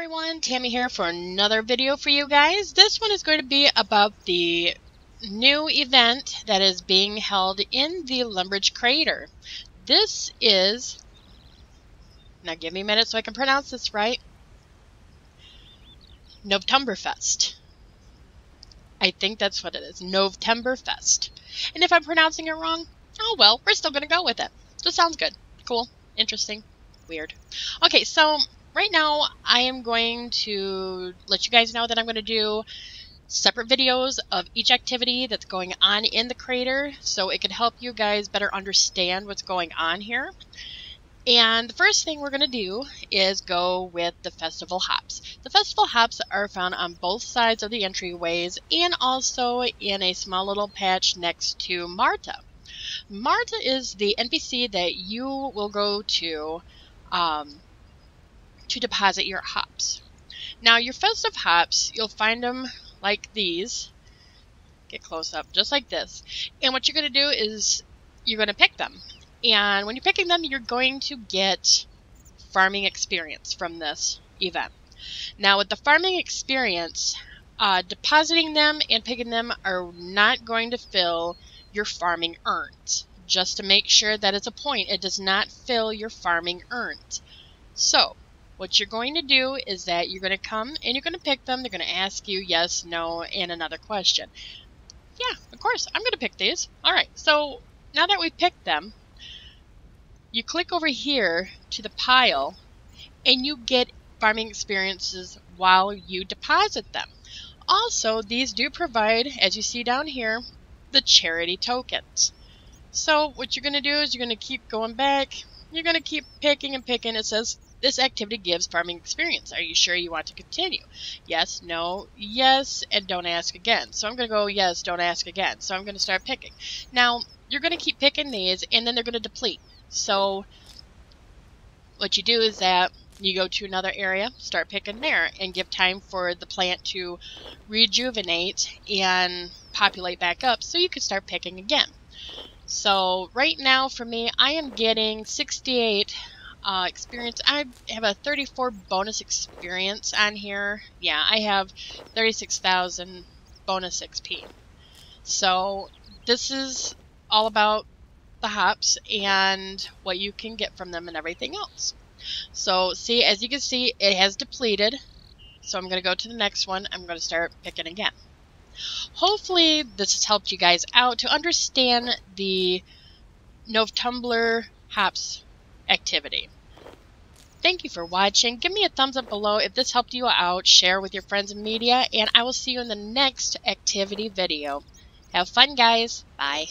everyone, Tammy here for another video for you guys. This one is going to be about the new event that is being held in the Lumbridge Crater. This is, now give me a minute so I can pronounce this right, Novtumberfest. I think that's what it is, Novtumberfest. And if I'm pronouncing it wrong, oh well, we're still going to go with it. Just sounds good, cool, interesting, weird. Okay, so right now I am going to let you guys know that I'm going to do separate videos of each activity that's going on in the crater so it can help you guys better understand what's going on here. And the first thing we're going to do is go with the Festival Hops. The Festival Hops are found on both sides of the entryways and also in a small little patch next to Marta. Marta is the NPC that you will go to deposit your hops. Now your festive hops, you'll find them like these. Get close up, just like this. And what you're going to do is you're going to pick them. And when you're picking them, you're going to get farming experience from this event. Now, with the farming experience, depositing them and picking them are not going to fill your farming urns. Just to make sure that it's a point, it does not fill your farming urns. So, what you're going to do is that you're going to come and you're going to pick them. They're going to ask you yes, no, and another question. Yeah, of course, I'm going to pick these. All right, so now that we've picked them, you click over here to the pile and you get farming experiences while you deposit them. Also, these do provide, as you see down here, the charity tokens. So what you're going to do is you're going to keep going back. You're going to keep picking and picking. It says this activity gives farming experience. Are you sure you want to continue? Yes, no, yes, and don't ask again. So I'm going to go yes, don't ask again. So I'm going to start picking. Now, you're going to keep picking these and then they're going to deplete. So what you do is that you go to another area, start picking there, and give time for the plant to rejuvenate and populate back up so you can start picking again. So right now for me, I am getting 68 experience. I have a 34 bonus experience on here. Yeah, I have 36,000 bonus XP. So this is all about the hops and what you can get from them and everything else. So see, as you can see, it has depleted. So I'm going to go to the next one. I'm going to start picking again. Hopefully this has helped you guys out to understand the Novtumber hops activity. Thank you for watching. Give me a thumbs up below if this helped you out. Share with your friends and media, and I will see you in the next activity video. Have fun, guys. Bye.